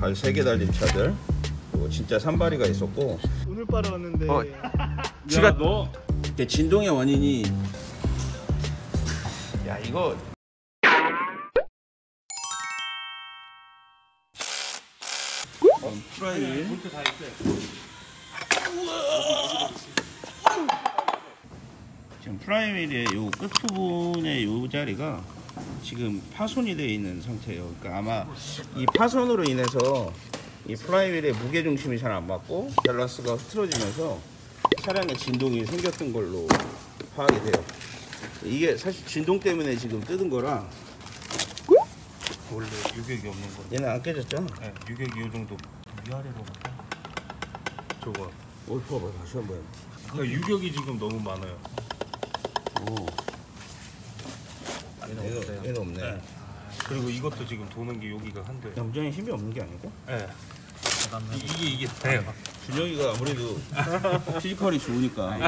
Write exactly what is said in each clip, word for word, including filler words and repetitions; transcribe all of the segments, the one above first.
발 세 개 달린 차들. 진짜 산발이가 있었고. 오늘 바로 왔는데. 어. 지가 너. 그 진동의 원인이. 야 이거. 프라이. 볼트 다 있어요. 지금 프라이밀의 요 끝 부분의 요 자리가 지금 파손이 되어 있는 상태예요. 그러니까 아마 이 파손으로 인해서. 이 프라이휠의 무게중심이 잘 안 맞고 밸런스가 흐트러지면서 차량의 진동이 생겼던 걸로 파악이 돼요. 이게 사실 진동 때문에 지금 뜯은 거라 원래 유격이 없는 거예요. 얘는 안 깨졌잖아. 네, 유격이 이 정도 위아래로 저거 옳고 봐봐 다시 한번. 그러니까 유격이 지금 너무 많아요. 오. 얘는, 얘는 없어요. 얘는 없네. 네. 그리고 이것도 지금 도는 게 여기가 한데 염전이 힘이 없는 게 아니고? 네. 이, 이게 이게 다예요. 네. 준영이가 아무래도 피지컬이 좋으니까. 아, 예.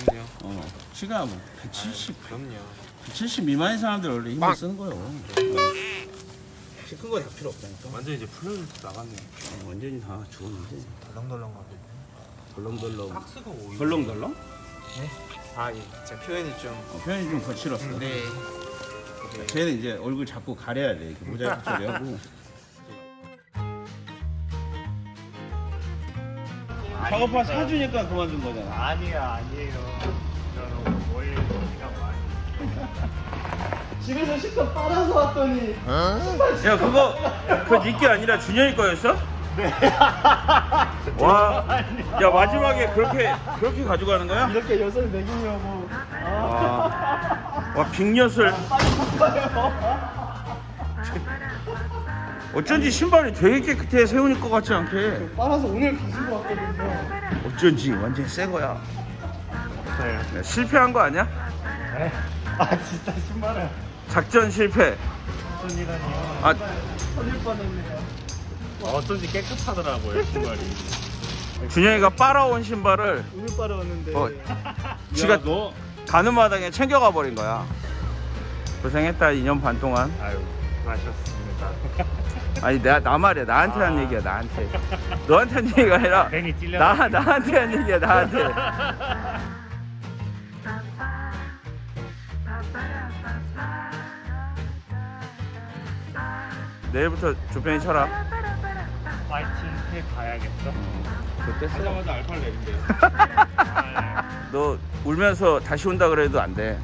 그럼요. 어, 키가 뭐 백칠십. 아, 그럼요. 백칠십 미만인 사람들 원래 힘을 빵. 쓰는 거예요. 키 큰 거 다 필요 없다니까. 완전 이제 플레이도 나갔네. 어, 완전히 다 죽었는데. 덜렁덜렁 가네. 덜렁덜렁. 박스가 오이. 덜렁덜렁? 네. 아 예. 제 표현이 좀. 어, 표현이 좀 거칠었어. 음, 네. 네. 쟤는 이제 얼굴 잡고 가려야 돼. 이렇게 모자이크 처리하고. 작업화 사주니까 그만둔 거잖아. 아니야, 아니에요. 저는 원래 시간 많이. 집에서 식탁 빨아서 왔더니. 어? 야, 그거, 그거 니게 아니라 준현이 거였어? 네. 와. 야, 마지막에 그렇게, 그렇게 가져가는 거야? 이렇게 엿을 먹이려고. 와, 빅엿을. 어쩐지 신발이 되게 깨끗해. 세우니 것 같지 않게. 빨아서 오늘 가신 것 같거든요. 어쩐지 완전 새 거야. 네. 실패한 거 아니야? 네. 아 진짜 신발은. 작전 실패. 작전이라니요. 아 터질 뻔했네요. 어쩐지 깨끗하더라고요 신발이. 준영이가 빨아온 신발을 오늘 빨아왔는데. 어, 지가 너. 가는 마당에 챙겨가 버린 거야. 고생했다 이 년 반 동안. 아유 고생하셨습니다. 아니 나, 나 말이야 나한테 아... 한 얘기야 나한테. 너한테 한 얘기가 아니라 나, 나한테 한 얘기야 나한테. 내일부터 조편히 쳐라. 파이팅 해봐야겠어. 그때 하자마자 알파를 내린대요. 너 울면서 다시 온다 그래도 안 돼.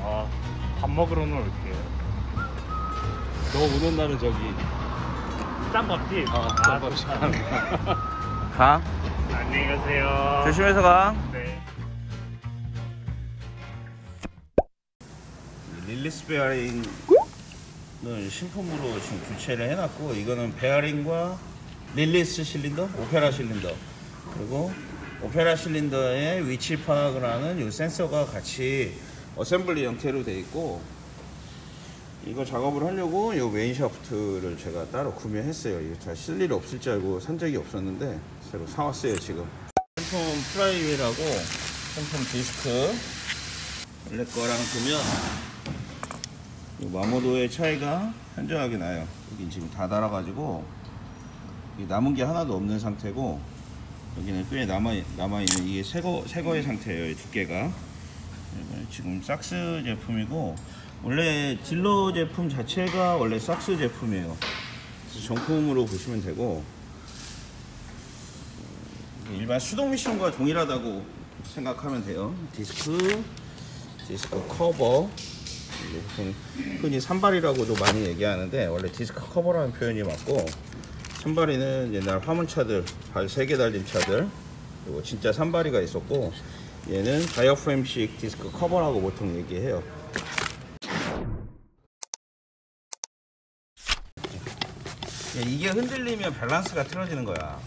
아, 밥 먹으러는 올게요. 너 오는 날은 저기 짬밥집. 어, 짬밥집. 아, 가. 안녕히 가세요. 조심해서 가. 네. 릴리스 베어링은 신품으로 지금 교체를 해놨고, 이거는 베어링과 릴리스 실린더, 오페라 실린더, 그리고 오페라 실린더의 위치 파악을 하는 이 센서가 같이 어셈블리 형태로 되어 있고, 이거 작업을 하려고 이 메인 샤프트를 제가 따로 구매했어요. 이거 잘 쓸 일이 없을 줄 알고 산 적이 없었는데 새로 사왔어요. 지금 상품 프라이휠하고 상품 디스크 원래 거랑 보면 마모도의 차이가 현저하게 나요. 여긴 지금 다 달아가지고 남은 게 하나도 없는 상태고, 여기는 꽤 남아, 남아있는 이게 새거, 새거의 상태예요. 두께가 지금 삭스 제품이고, 원래 딜러 제품 자체가 원래 삭스 제품이에요. 그래서 정품으로 보시면 되고, 일반 수동 미션과 동일하다고 생각하면 돼요. 디스크, 디스크 커버, 흔히 산발이라고도 많이 얘기하는데 원래 디스크 커버라는 표현이 맞고, 산발이는 옛날 화물차들, 발 세 개 달린 차들, 그리고 진짜 산발이가 있었고, 얘는 다이어프램식 디스크 커버라고 보통 얘기해요. 이게 흔들리면 밸런스가 틀어지는 거야.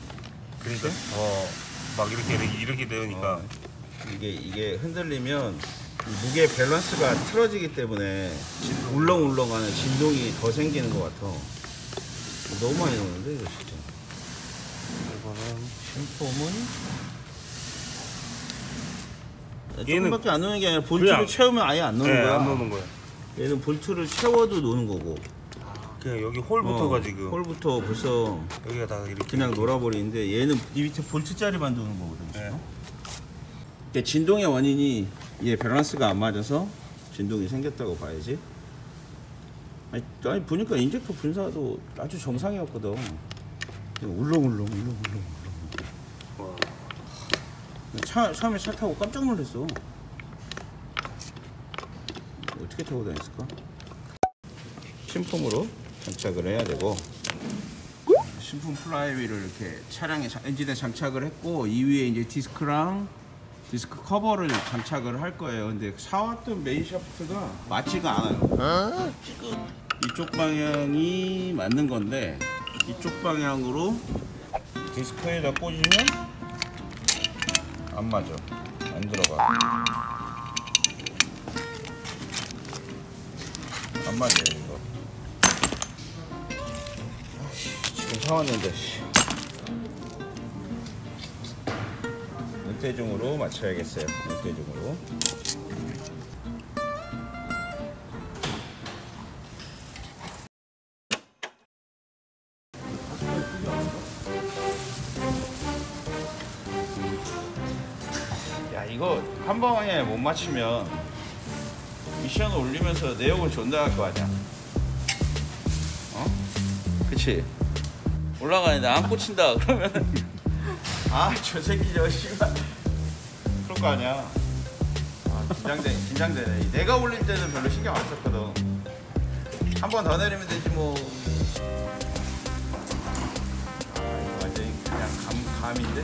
그러니까? 어, 막 이렇게 이렇게, 이렇게 되니까 어, 이게, 이게 흔들리면 무게 밸런스가 틀어지기 때문에 울렁울렁하는 진동이 더 생기는 것 같아. 너무 많이 나오는데 이거 진짜. 이거는 신폼은 조금밖에 안 넣는 게 아니라 볼트를 채우면 아예 안 넣는 거야. 안 넣는 거야. 얘는 볼트를 채워도 노는 거고. 그냥 여기 홀부터가 어, 지금 홀부터 벌써 여기가 다 이렇게 그냥 놀아버리는데 얘는 이 밑에 볼트짜리만 두는 거거든요. 네. 근데 진동의 원인이 얘 밸런스가 안 맞아서 진동이 생겼다고 봐야지. 아니, 아니 보니까 인젝터 분사도 아주 정상이었거든. 울렁울렁 울렁울렁 울렁. 차, 처음에 차 타고 깜짝 놀랐어. 어떻게 타고 다녔을까? 신품으로 장착을 해야 되고, 신품 플라이휠을 이렇게 차량에 엔진에 장착을 했고, 이 위에 이제 디스크랑 디스크 커버를 장착을 할 거예요. 근데 사왔던 메인 샤프트가 맞지가 않아요. 지금 이쪽 방향이 맞는 건데 이쪽 방향으로 디스크에다 꽂으면 안 맞아, 안 들어가. 안 맞아요 이거. 지금 사왔는데 눈대중으로 맞춰야겠어요. 눈대중으로. 야 이거 한 방에 못 맞추면 미션을 올리면서 내역을 존다할 거 아니야. 어? 그치? 올라가는데 안 꽂힌다 그러면 아 저 새끼 저 씨발 그럴 거 아니야. 아 긴장돼, 긴장되네. 내가 올릴 때는 별로 신경 안 썼거든. 한 번 더 내리면 되지 뭐. 아 이거 완전히 그냥 감, 감인데?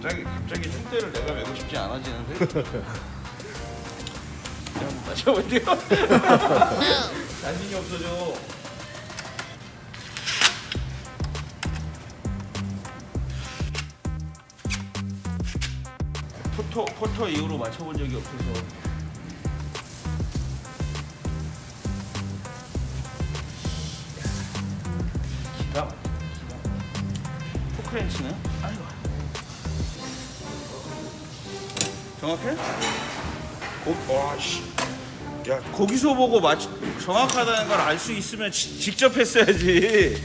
갑자기 갑자기 흉대를 내가 메고 싶지 않아지는데. 한번 마셔볼게요. 자신이 없어져. 포토 포토 이후로 맞춰본 적이 없어서. 기가 막혀. 포크렌치는? 아이고. 정확해? 고, 와, 씨. 야, 거기서 보고 맞, 정확하다는 걸 알 수 있으면 지, 직접 했어야지.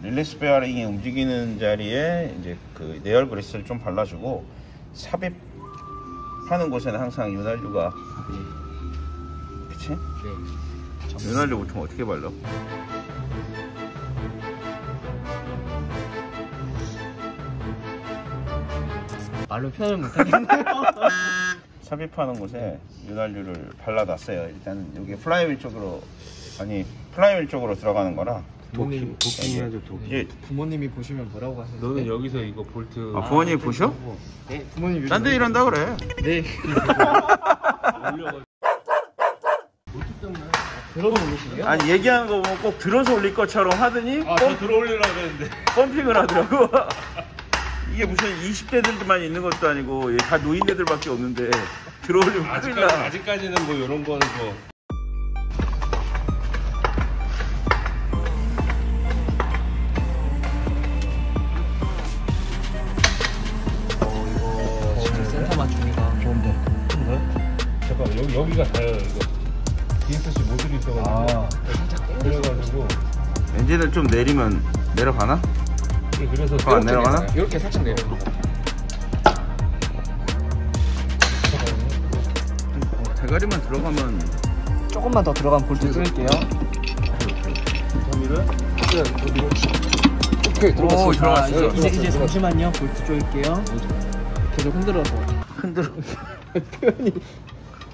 릴리스 베어링이 움직이는 자리에 이제 그 내열 그리스를 좀 발라주고, 삽입하는 곳에는 항상 윤활유가, 그치? 네. 윤활유 보통 어떻게 발라? 말로 표현을 못하겠네요. 삽입하는 곳에 윤활유를 발라놨어요. 일단은 여기 플라이휠 쪽으로, 아니 플라이휠 쪽으로 들어가는 거라. 도끼, 도끼, 도끼. 예. 부모님이 보시면 뭐라고 하세요? 너는 여기서 이거 볼트. 아, 부모님이 아, 보셔? 네, 부모님이. 딴 데 일한다 그래. 네. 볼트 때문에 들어서 올리시네요. 아니 얘기하는 거 보면 꼭 들어서 올릴 것처럼 하더니. 아, 저 들어 올리려고 그랬는데. 펌핑을 하더라고. 이게 무슨 이십 대들만 있는 것도 아니고 다 노인네들밖에 없는데 들어 올리면 큰일 나. 아직까지는 뭐 이런 거는 뭐. 여기가 달라요. 이거 디에스씨 모듈이 있어가지고 아, 그래가지고 엔진을 좀 내리면 내려가나? 네, 그래서 더 안 내려가나? 이렇게 살짝 내려. 어, 대가리만 들어가면 조금만 더 들어가면 볼트 끊을게요. 더미를 네, 더미를 오케이 들어갔어. 자, 이제, 이제 이제 잠시만요. 볼트 조일게요. 계속 흔들어서 흔들어. 표현이.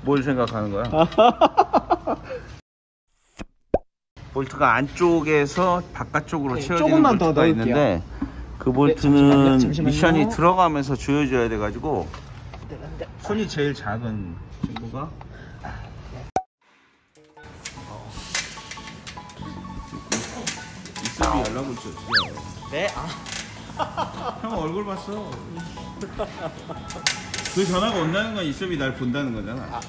뭘 생각하는 거야? 볼트가 안쪽에서 바깥쪽으로 네, 채워지는 볼트가 더 있는데 그 볼트는 네, 잠시만요, 잠시만요. 미션이 들어가면서 조여줘야 돼가지고 손이 제일 작은 친구가 쌤이 연락을 주세요. 네? 아. 형 얼굴 봤어. 그 전화가 온다는 건 이쌤이 날 본다는 거잖아. 아,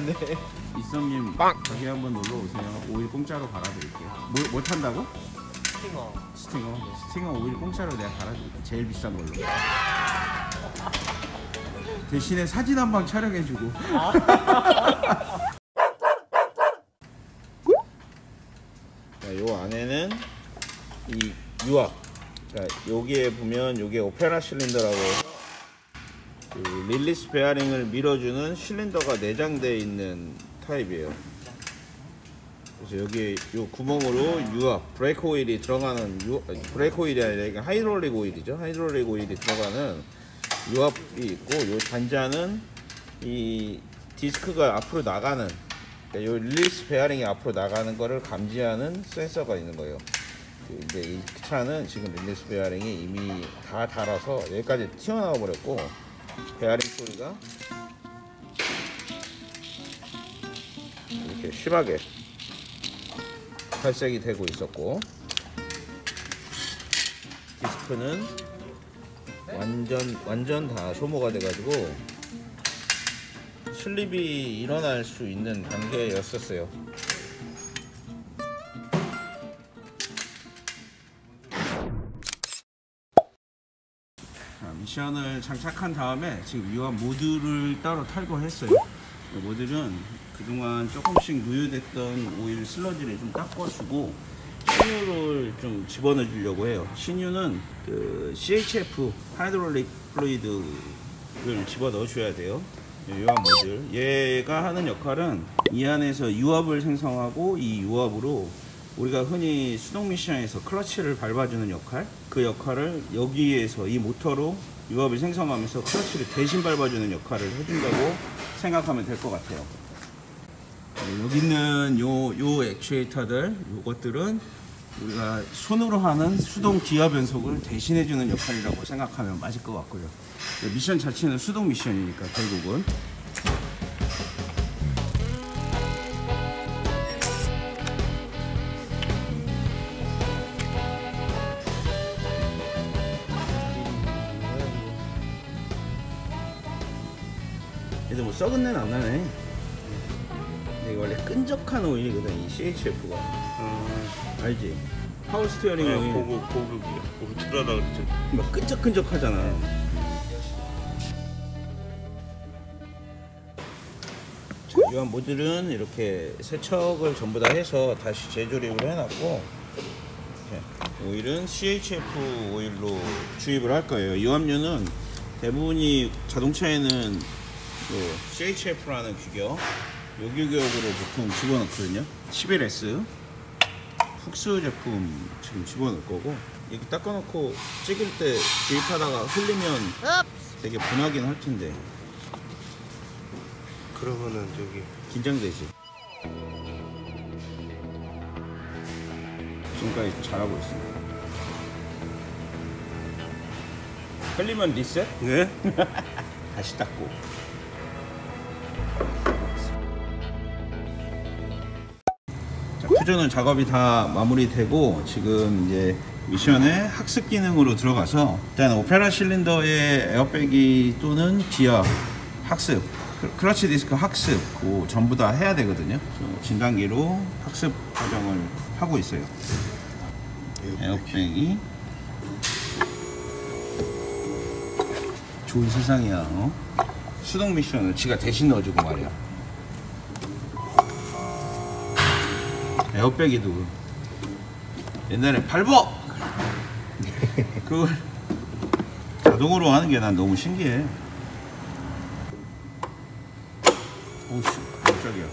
네. 이쌤님 저기 한번 놀러 오세요. 오일 공짜로 갈아드릴게요. 뭐, 뭐 탄다고? 스팅어. 스팅어. 스팅어 오일 공짜로 내가 갈아드릴게요. 제일 비싼 걸로. 대신에 사진 한 방 촬영해주고. 아. 자, 요 안에는 이 유압. 그러니까 여기에 보면 요게 오페라 실린더라고 해서 그 릴리스 베어링을 밀어주는 실린더가 내장되어 있는 타입이에요. 그래서 여기 요 구멍으로 유압, 브레이크 오일이 들어가는 유, 브레이크 오일이 아니라 이게 하이드롤릭 오일이죠. 하이드롤릭 오일이 들어가는 유압이 있고, 요 단자는 이 디스크가 앞으로 나가는, 요 릴리스 베어링이 앞으로 나가는 거를 감지하는 센서가 있는 거예요. 이제 이 차는 지금 릴리스 베어링이 이미 다 닳아서 여기까지 튀어나와 버렸고, 베어링 소리가 이렇게 심하게 탈색이 되고 있었고, 디스크는 완전 완전 다 소모가 돼가지고 슬립이 일어날 수 있는 단계였었어요. 미션을 장착한 다음에 지금 유압 모듈을 따로 탈거했어요. 모듈은 그동안 조금씩 누유됐던 오일 슬러지를 좀 닦아주고 신유를 좀 집어넣어 주려고 해요. 신유는 그 씨에이치에프 하이드롤릭 플루이드를 집어넣어 줘야 돼요. 유압 모듈, 얘가 하는 역할은 이 안에서 유압을 생성하고 이 유압으로 우리가 흔히 수동 미션에서 클러치를 밟아주는 역할, 그 역할을 여기에서 이 모터로 유압을 생성하면서 클러치를 대신 밟아주는 역할을 해준다고 생각하면 될 것 같아요. 여기 있는 요, 요 액추에이터들, 요것들은 우리가 손으로 하는 수동 기어 변속을 대신해주는 역할이라고 생각하면 맞을 것 같고요. 미션 자체는 수동 미션이니까 결국은. 얘도 뭐 썩은 내는 안 나네. 근데 이거 원래 끈적한 오일이거든, 이 씨에이치에프가. 아, 알지? 파워 스티어링 네, 오일. 고급, 고급이야. 울트라다 그랬지. 막 끈적끈적하잖아. 네. 자, 유한 모듈은 이렇게 세척을 전부 다 해서 다시 재조립을 해놨고, 네. 오일은 씨에이치에프 오일로 주입을 할 거예요. 유압류는 대부분이 자동차에는 그 씨에이치에프라는 규격, 요 규격으로 보통 집어넣거든요. 십일 에스 훅스 제품 지금 집어넣을 거고, 이렇게 닦아놓고 찍을 때 주입하다가 흘리면 되게 분하긴 할 텐데. 그러면은 저기 긴장되지. 지금까지 잘하고 있습니다. 흘리면 리셋? 네. 다시 닦고. 퓨전은 작업이 다 마무리되고 지금 이제 미션의 학습 기능으로 들어가서, 일단 오페라 실린더의 에어백이 또는 기어 학습, 클러치 디스크 학습 뭐 전부 다 해야 되거든요. 진단기로 학습 과정을 하고 있어요. 에어백이 좋은 세상이야. 어? 수동 미션을 지가 대신 넣어주고 말이야. 에어백이도 옛날에 밟어! 그걸 자동으로 하는 게 난 너무 신기해. 오우, 깜짝이야.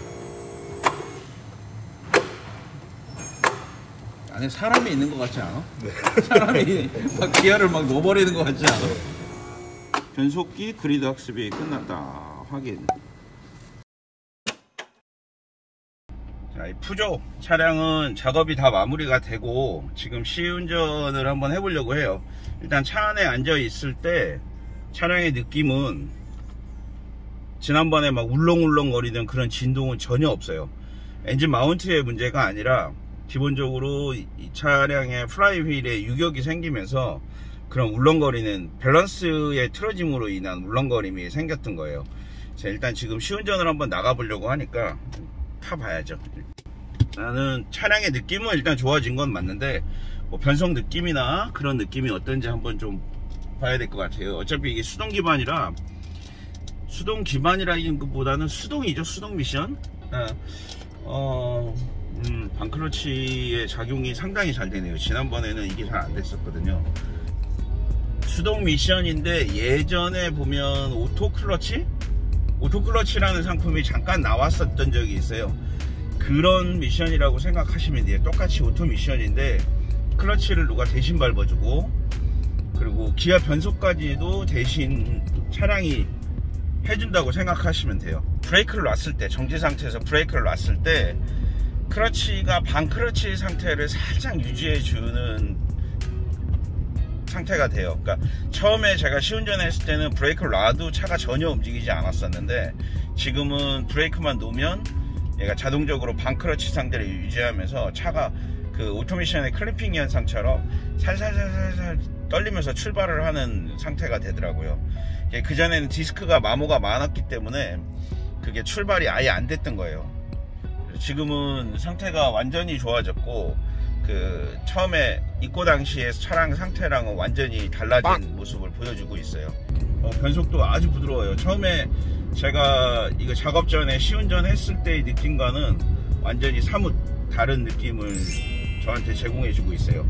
안에 사람이 있는 것 같지 않아? 네. 사람이 막 기어를 막 넣어버리는 것 같지 않아? 변속기 그리드 학습이 끝났다. 확인. 이 푸조 차량은 작업이 다 마무리가 되고 지금 시운전을 한번 해보려고 해요. 일단 차 안에 앉아 있을 때 차량의 느낌은 지난번에 막 울렁울렁 거리던 그런 진동은 전혀 없어요. 엔진 마운트의 문제가 아니라 기본적으로 이 차량의 플라이휠에 유격이 생기면서 그런 울렁거리는 밸런스의 틀어짐으로 인한 울렁거림이 생겼던 거예요. 자, 일단 지금 시운전을 한번 나가보려고 하니까 타봐야죠. 나는 차량의 느낌은 일단 좋아진 건 맞는데 뭐 변속 느낌이나 그런 느낌이 어떤지 한번 좀 봐야 될 것 같아요. 어차피 이게 수동 기반이라 수동 기반이라기보다는 수동이죠. 수동 미션. 어, 음, 반클러치의 작용이 상당히 잘 되네요. 지난번에는 이게 잘 안 됐었거든요. 수동 미션인데 예전에 보면 오토 클러치? 오토 클러치라는 상품이 잠깐 나왔었던 적이 있어요. 그런 미션이라고 생각하시면 돼요. 똑같이 오토 미션인데 클러치를 누가 대신 밟아주고 그리고 기아 변속까지도 대신 차량이 해준다고 생각하시면 돼요. 브레이크를 놨을 때, 정지 상태에서 브레이크를 놨을 때 클러치가 반클러치 상태를 살짝 유지해주는 상태가 돼요. 그러니까 처음에 제가 시운전했을 때는 브레이크를 놔도 차가 전혀 움직이지 않았었는데 지금은 브레이크만 놓으면 얘가 자동적으로 반클러치 상태를 유지하면서 차가 그 오토미션의 클리핑 현상처럼 살살살살살 떨리면서 출발을 하는 상태가 되더라고요. 그 전에는 디스크가 마모가 많았기 때문에 그게 출발이 아예 안 됐던 거예요. 지금은 상태가 완전히 좋아졌고 그 처음에 입고 당시에 차량 상태랑은 완전히 달라진 모습을 보여주고 있어요. 어, 변속도 아주 부드러워요. 처음에 제가 이거 작업 전에 시운전 했을 때의 느낌과는 완전히 사뭇 다른 느낌을 저한테 제공해주고 있어요.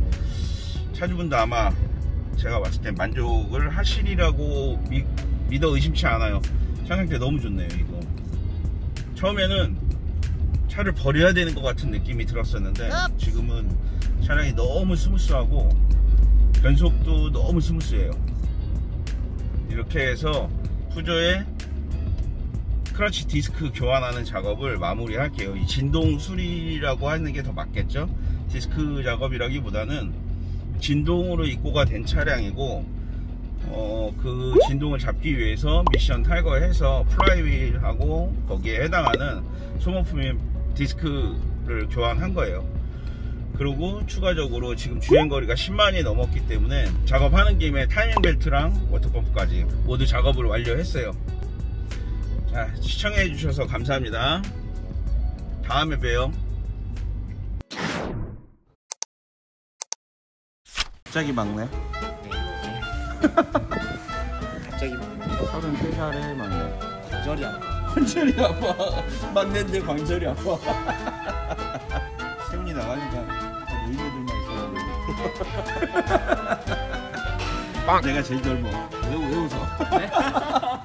차주분도 아마 제가 봤을 때 만족을 하시리라고 미, 믿어 의심치 않아요. 차 상태 너무 좋네요. 이거 처음에는 차를 버려야 되는 것 같은 느낌이 들었었는데 지금은 차량이 너무 스무스하고 변속도 너무 스무스해요. 이렇게 해서 푸조의 클러치 디스크 교환하는 작업을 마무리할게요. 이 진동 수리라고 하는 게 더 맞겠죠? 디스크 작업이라기보다는 진동으로 입고가 된 차량이고 어, 그 진동을 잡기 위해서 미션 탈거해서 플라이휠하고 거기에 해당하는 소모품인 디스크를 교환한 거예요. 그리고 추가적으로 지금 주행거리가 십만이 넘었기 때문에 작업하는 김에 타이밍벨트랑 워터펌프까지 모두 작업을 완료했어요. 자, 시청해주셔서 감사합니다. 다음에 봬요. 갑자기 막네. 갑자기 막네. 서른세 살에 막네. 관절이 아파. 관절이 아파. 막내인데 관절이 아파. 세훈이 나가니까 노인네들만 있어요. 빵! 내가 제일 젊어. 왜, 왜 웃어?